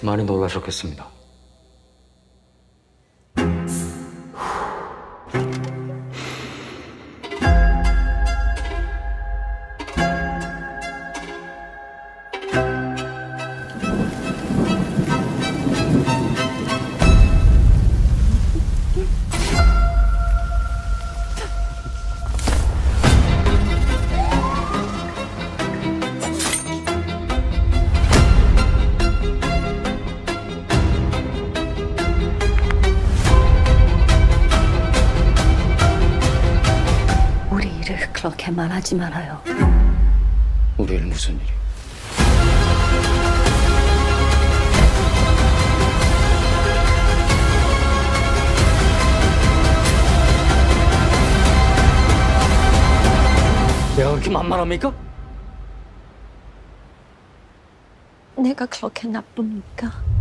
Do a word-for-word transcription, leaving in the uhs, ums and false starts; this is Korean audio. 많이 놀라셨겠습니다. 그렇게 말하지 말아요. 우리 일 무슨 일이? 내가 그렇게 만만합니까? 내가 그렇게 나쁩니까?